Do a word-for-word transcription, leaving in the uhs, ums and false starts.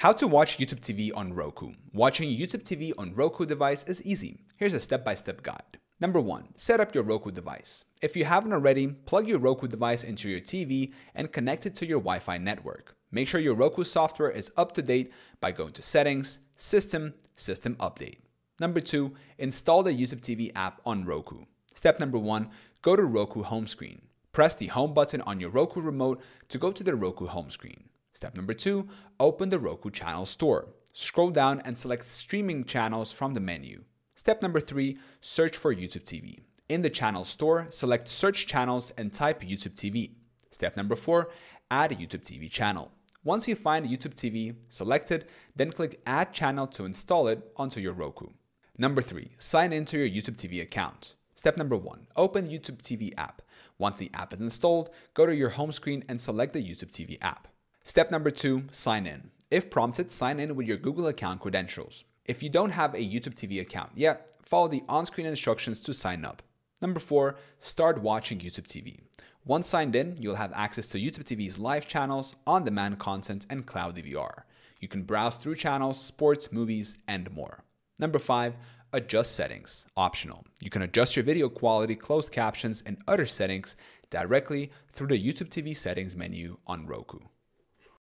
How to watch YouTube T V on Roku. Watching YouTube T V on Roku device is easy. Here's a step-by-step guide. Number one, set up your Roku device. If you haven't already, plug your Roku device into your T V and connect it to your Wi-Fi network. Make sure your Roku software is up to date by going to Settings, System, System Update. Number two, install the YouTube T V app on Roku. Step number one, go to Roku home screen. Press the home button on your Roku remote to go to the Roku home screen. Step number two, open the Roku channel store. Scroll down and select streaming channels from the menu. Step number three, search for YouTube T V. In the channel store, select search channels and type YouTube T V. Step number four, add a YouTube T V channel. Once you find YouTube T V, select it, then click add channel to install it onto your Roku. Number three, sign into your YouTube T V account. Step number one, open YouTube T V app. Once the app is installed, go to your home screen and select the YouTube T V app. Step number two, sign in. If prompted, sign in with your Google account credentials. If you don't have a YouTube T V account yet, follow the on-screen instructions to sign up. Number four, start watching YouTube T V. Once signed in, you'll have access to YouTube T V's live channels, on-demand content, and cloud D V R. You can browse through channels, sports, movies, and more. Number five, adjust settings, optional. You can adjust your video quality, closed captions, and other settings directly through the YouTube T V settings menu on Roku.